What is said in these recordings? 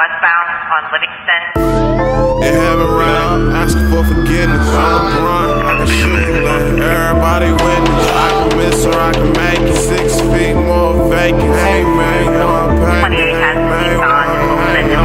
westbound on Livingston. It happened round, asking for forgiveness. I'm a grunt, I can shoot you like everybody witness. I can miss or I can make it 6 feet more vacant. Hey man, I'm packing. 28 has police on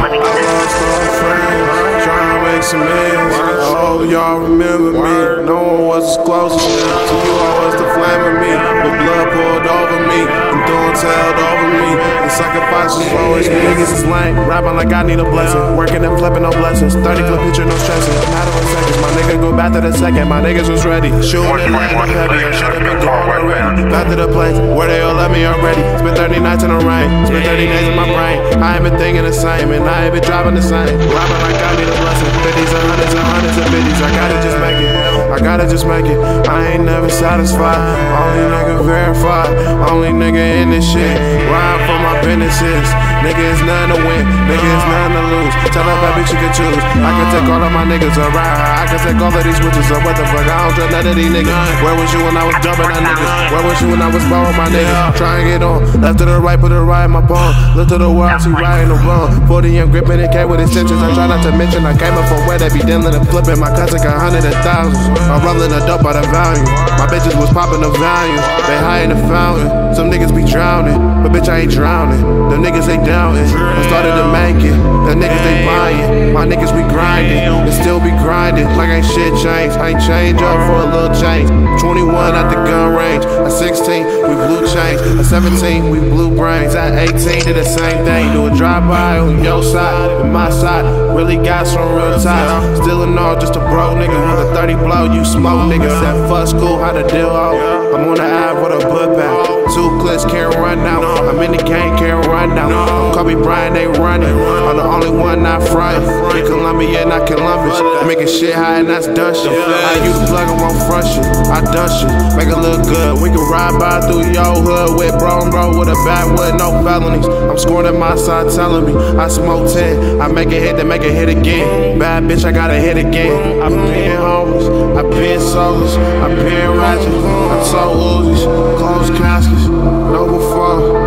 Olsen and Livingston. I lost all friends, trying to make some ends. All y'all remember me, no one was as close as me. So you always the flame of me, the blood poured over me. I'm throwing tailed over me, the sacrifices always niggas is lame. Rapping like I need a blessing, working and flipping no blessings. 30-clip picture, no stressing. Matter of seconds, my nigga go back to the second. My niggas was ready. Shooting and landing heavy, I should've been going already. Back to the place where they all left me already. Spent 30 nights in the rain, spent 30 days in my brain. I ain't been thinking the same, and I ain't been driving the same. Rapping like I need a blessing, 50s and 100s and 100s and 50s. I gotta just make it, I gotta just make it. I ain't never satisfied, only nigga verified, only nigga in this shit. Ride for my businesses, nigga it's nothing to win, nigga it's nothing to lose. Tell her that bitch you can choose. I can take all of my niggas around, I can take all of these witches. Or what the fuck, I don't trust none of these niggas. Where was you when I was dumping that niggas? Where was you when I was borrowing my niggas? Try and get on, left to the right, put it right in my palm. Look to the world, she right in the wrong. 40 and gripping it, came with extensions. I try not to mention I came up from where they be dealing and flipping. My cousin got 100,000s. I'm rolling a dope by the value. My bitches was popping the value. They high in the fountain. Some niggas be drowning, but bitch I ain't drowning. Them niggas they doubting. I started to make it. Them niggas they buying. My niggas be grinding and still be grinding. Like ain't shit changed. I ain't change up for a little change. 21 at the gun range. At 16 we blue chains. At 17 we blue brains. At 18 did the same thing. Do a drive by on your side and my side. Really got some real ties. Still in all just a bro nigga with a 30 blow. You smoke niggas that fuck school, how to deal out. I'm on the app with a book bag. 2 clips can't run out. I'm in the game, can't run out. I'm Kobe Bryant, they running. I'm the only one not frontin'. In Columbia, not Columbus. Making shit high and that's dushin'. I use the plug, I won't flush it. I dust it, make it look good. We can ride by through your hood with bro and bro with a backwood, no felonies. I'm scoring at my side telling me I smoke 10. I make a hit, then make a hit again. Bad bitch, I gotta hit again. I've been homeless, I've been soulless, I've been ratchet, I sold Uzis, closed caskets, no before.